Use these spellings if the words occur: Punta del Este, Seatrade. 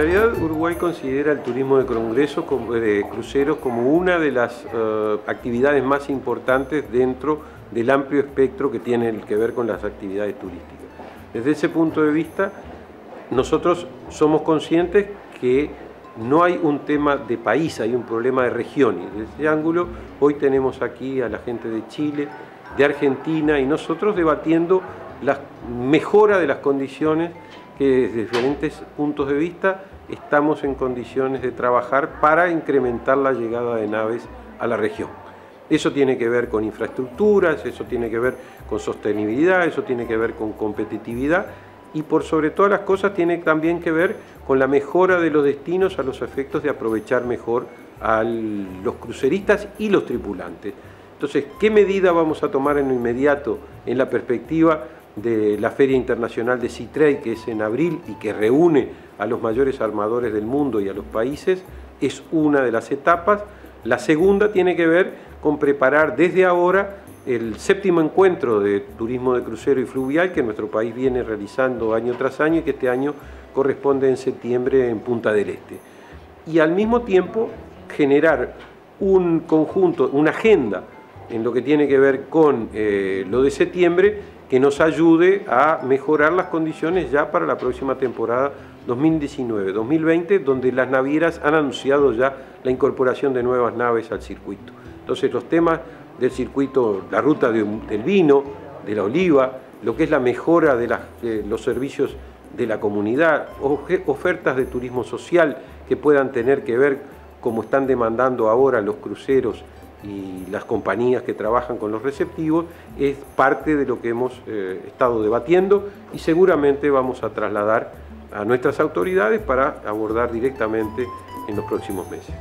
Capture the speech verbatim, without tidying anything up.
realidad Uruguay considera el turismo de congresos, de cruceros, como una de las uh, actividades más importantes dentro del amplio espectro que tiene que ver con las actividades turísticas. Desde ese punto de vista, nosotros somos conscientes que no hay un tema de país, hay un problema de región. Y desde ese ángulo, hoy tenemos aquí a la gente de Chile, de Argentina, y nosotros debatiendo la mejora de las condiciones que desde diferentes puntos de vista estamos en condiciones de trabajar para incrementar la llegada de naves a la región. Eso tiene que ver con infraestructuras, eso tiene que ver con sostenibilidad, eso tiene que ver con competitividad y por sobre todas las cosas tiene también que ver con la mejora de los destinos a los efectos de aprovechar mejor a los cruceristas y los tripulantes. Entonces, ¿qué medida vamos a tomar en lo inmediato en la perspectiva de la Feria Internacional de Seatrade, que es en abril y que reúne a los mayores armadores del mundo y a los países? Es una de las etapas. La segunda tiene que ver con preparar desde ahora el séptimo encuentro de turismo de crucero y fluvial que nuestro país viene realizando año tras año y que este año corresponde en septiembre en Punta del Este. Y al mismo tiempo generar un conjunto, una agenda en lo que tiene que ver con eh, lo de septiembre que nos ayude a mejorar las condiciones ya para la próxima temporada dos mil diecinueve dos mil veinte, donde las navieras han anunciado ya la incorporación de nuevas naves al circuito. Entonces los temas del circuito, la ruta de, del vino, de la oliva, lo que es la mejora de, la, de los servicios de la comunidad, ofertas de turismo social que puedan tener que ver, como están demandando ahora los cruceros y las compañías que trabajan con los receptivos, es parte de lo que hemos eh, estado debatiendo y seguramente vamos a trasladar a nuestras autoridades para abordar directamente en los próximos meses.